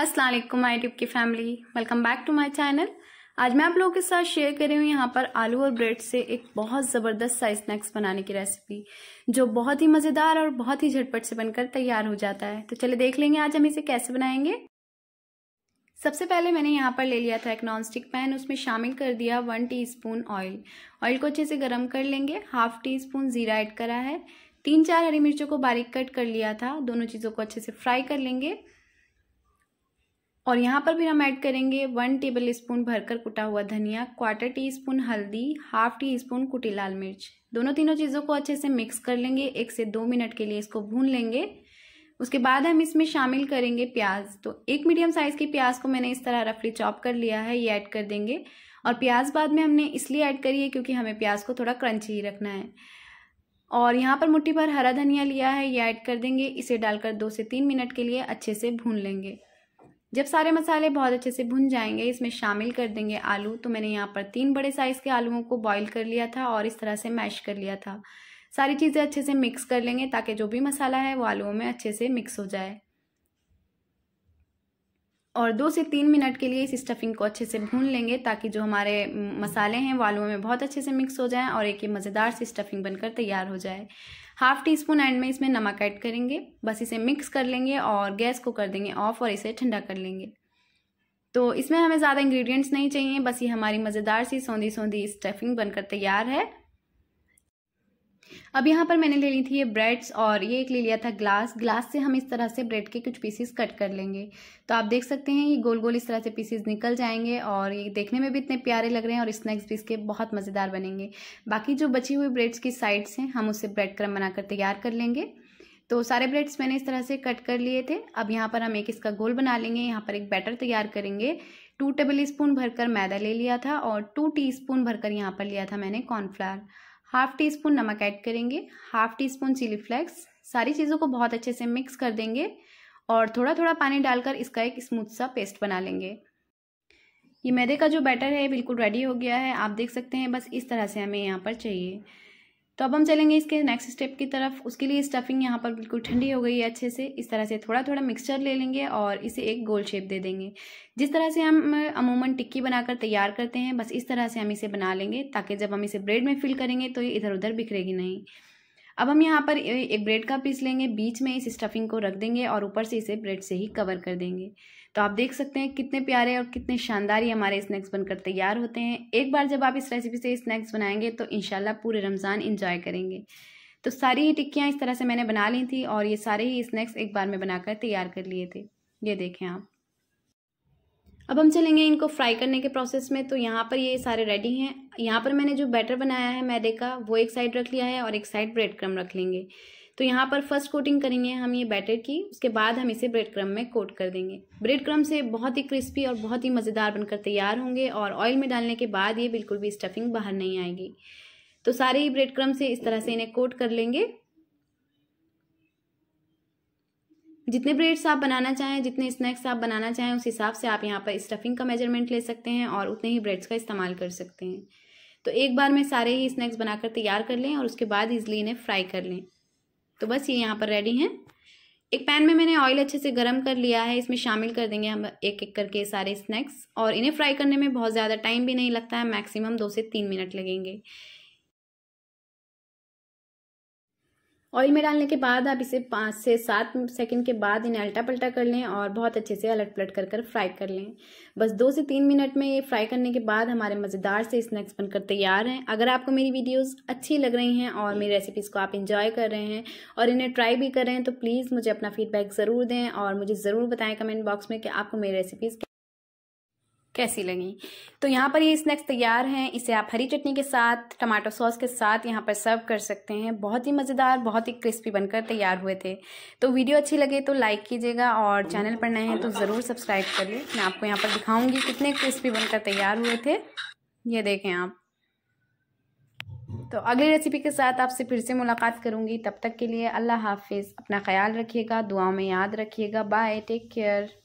अस्सलाम वालेकुम my YouTube की family, welcome back to my channel. आज मैं आप लोगों के साथ शेयर कर रही हूँ यहाँ पर आलू और ब्रेड से एक बहुत ज़बरदस्त सा स्नैक्स बनाने की रेसिपी, जो बहुत ही मज़ेदार और बहुत ही झटपट से बनकर तैयार हो जाता है। तो चलिए देख लेंगे आज हम इसे कैसे बनाएंगे। सबसे पहले मैंने यहाँ पर ले लिया था एक नॉन स्टिक पैन, उसमें शामिल कर दिया 1 टीस्पून ऑयल को अच्छे से गर्म कर लेंगे। हाफ टी स्पून जीरा ऐड करा है, 3-4 हरी मिर्चों को बारीक कट कर लिया था। दोनों चीज़ों को अच्छे से फ्राई कर लेंगे और यहाँ पर भी हम ऐड करेंगे 1 टेबलस्पून भरकर कुटा हुआ धनिया, 1/4 टीस्पून हल्दी, 1/2 टीस्पून कुटी लाल मिर्च। दोनों तीनों चीज़ों को अच्छे से मिक्स कर लेंगे, 1 से 2 मिनट के लिए इसको भून लेंगे। उसके बाद हम इसमें शामिल करेंगे प्याज। तो एक मीडियम साइज़ की प्याज को मैंने इस तरह रफली चॉप कर लिया है, ये ऐड कर देंगे। और प्याज बाद में हमने इसलिए ऐड करी है क्योंकि हमें प्याज को थोड़ा क्रंची ही रखना है। और यहाँ पर मुट्ठी भर हरा धनिया लिया है, ये ऐड कर देंगे। इसे डालकर 2 से 3 मिनट के लिए अच्छे से भून लेंगे। जब सारे मसाले बहुत अच्छे से भुन जाएंगे, इसमें शामिल कर देंगे आलू। तो मैंने यहाँ पर 3 बड़े साइज़ के आलूओं को बॉईल कर लिया था और इस तरह से मैश कर लिया था। सारी चीज़ें अच्छे से मिक्स कर लेंगे ताकि जो भी मसाला है वो आलूओं में अच्छे से मिक्स हो जाए। और 2 से 3 मिनट के लिए इस स्टफिंग को अच्छे से भून लेंगे ताकि जो हमारे मसाले हैं वो आलूओं में बहुत अच्छे से मिक्स हो जाएं और एक ये मज़ेदार सी स्टफिंग बनकर तैयार हो जाए। हाफ टी स्पून एंड में इसमें नमक ऐड करेंगे। बस इसे मिक्स कर लेंगे और गैस को कर देंगे ऑफ और इसे ठंडा कर लेंगे। तो इसमें हमें ज़्यादा इंग्रेडिएंट्स नहीं चाहिए, बस ये हमारी मज़ेदार सी सौंधी सौंधी स्टफिंग बनकर तैयार है। अब यहाँ पर मैंने ले ली थी ये ब्रेड्स और ये एक ले लिया था ग्लास। ग्लास से हम इस तरह से ब्रेड के कुछ पीसेस कट कर लेंगे। तो आप देख सकते हैं ये गोल गोल इस तरह से पीसेस निकल जाएंगे और ये देखने में भी इतने प्यारे लग रहे हैं और स्नैक्स भी इसके बहुत मज़ेदार बनेंगे। बाकी जो बची हुई ब्रेड्स की साइड्स हैं हम उससे ब्रेड क्रम्ब बनाकर तैयार कर लेंगे। तो सारे ब्रेड्स मैंने इस तरह से कट कर लिए थे। अब यहाँ पर हम एक इसका घोल बना लेंगे। यहाँ पर एक बैटर तैयार करेंगे। 2 टेबलस्पून भरकर मैदा ले लिया था और 2 टीस्पून भरकर यहाँ पर लिया था मैंने कॉर्नफ्लावर। 1/2 टीस्पून नमक ऐड करेंगे, 1/2 टीस्पून चिली फ्लेक्स। सारी चीज़ों को बहुत अच्छे से मिक्स कर देंगे और थोड़ा थोड़ा पानी डालकर इसका एक स्मूथ सा पेस्ट बना लेंगे। ये मैदे का जो बैटर है बिल्कुल रेडी हो गया है, आप देख सकते हैं। बस इस तरह से हमें यहाँ पर चाहिए। तो अब हम चलेंगे इसके नेक्स्ट स्टेप की तरफ। उसके लिए स्टफिंग यहाँ पर बिल्कुल ठंडी हो गई है। अच्छे से इस तरह से थोड़ा थोड़ा मिक्सचर ले लेंगे और इसे एक गोल शेप दे देंगे। जिस तरह से हम अमूमन टिक्की बनाकर तैयार करते हैं, बस इस तरह से हम इसे बना लेंगे ताकि जब हम इसे ब्रेड में फिल करेंगे तो ये इधर उधर बिखरेगी नहीं। अब हम यहाँ पर एक ब्रेड का पीस लेंगे, बीच में इस स्टफिंग को रख देंगे और ऊपर से इसे ब्रेड से ही कवर कर देंगे। तो आप देख सकते हैं कितने प्यारे और कितने शानदार ये हमारे स्नैक्स बनकर तैयार होते हैं। एक बार जब आप इस रेसिपी से स्नैक्स बनाएंगे तो इंशाल्लाह पूरे रमज़ान एंजॉय करेंगे। तो सारी ही टिक्कियाँ इस तरह से मैंने बना ली थी और ये सारे ही स्नैक्स एक बार में बनाकर तैयार कर लिए थे। ये देखें आप। अब हम चलेंगे इनको फ्राई करने के प्रोसेस में। तो यहाँ पर ये सारे रेडी हैं। यहाँ पर मैंने जो बैटर बनाया है मैदे का वो एक साइड रख लिया है और एक साइड ब्रेड क्रम्ब रख लेंगे। तो यहाँ पर फर्स्ट कोटिंग करेंगे हम ये बैटर की, उसके बाद हम इसे ब्रेड क्रम्ब में कोट कर देंगे। ब्रेड क्रम्ब से बहुत ही क्रिस्पी और बहुत ही मज़ेदार बनकर तैयार होंगे और ऑयल में डालने के बाद ये बिल्कुल भी स्टफिंग बाहर नहीं आएगी। तो सारे ही ब्रेड क्रम्ब से इस तरह से इन्हें कोट कर लेंगे। जितने ब्रेड्स आप बनाना चाहें, जितने स्नैक्स आप बनाना चाहें, उस हिसाब से आप यहाँ पर स्टफिंग का मेजरमेंट ले सकते हैं और उतने ही ब्रेड्स का इस्तेमाल कर सकते हैं। तो एक बार में सारे ही स्नैक्स बनाकर तैयार कर लें और उसके बाद इजली इन्हें फ्राई कर लें। तो बस ये यहाँ पर रेडी हैं। एक पैन में मैंने ऑयल अच्छे से गर्म कर लिया है, इसमें शामिल कर देंगे हम एक एक करके सारे स्नैक्स। और इन्हें फ्राई करने में बहुत ज़्यादा टाइम भी नहीं लगता है, मैक्सिमम 2 से 3 मिनट लगेंगे। ऑयल में डालने के बाद आप इसे 5 से 7 सेकंड के बाद इन्हें अल्टा पल्टा कर लें और बहुत अच्छे से अलट पलट कर फ्राई कर लें। बस 2 से 3 मिनट में ये फ्राई करने के बाद हमारे मज़ेदार से स्नैक्स बनकर तैयार हैं। अगर आपको मेरी वीडियोस अच्छी लग रही हैं और मेरी रेसिपीज़ को आप इंजॉय कर रहे हैं और इन्हें ट्राई भी कर रहे हैं तो प्लीज़ मुझे अपना फीडबैक ज़रूर दें और मुझे ज़रूर बताएँ कमेंट बॉक्स में कि आपको मेरी रेसिपीज़ कैसी लगी। तो यहाँ पर ये स्नैक्स तैयार हैं। इसे आप हरी चटनी के साथ, टमाटो सॉस के साथ यहाँ पर सर्व कर सकते हैं। बहुत ही मज़ेदार, बहुत ही क्रिस्पी बनकर तैयार हुए थे। तो वीडियो अच्छी लगे तो लाइक कीजिएगा और चैनल पर नए हैं तो ज़रूर सब्सक्राइब करिए। मैं आपको यहाँ पर दिखाऊंगी कितने क्रिस्पी बनकर तैयार हुए थे। ये देखें आप। तो अगली रेसिपी के साथ आपसे फिर से मुलाकात करूँगी। तब तक के लिए अल्लाह हाफिज़। अपना ख्याल रखिएगा, दुआओं में याद रखिएगा। Bye, take care.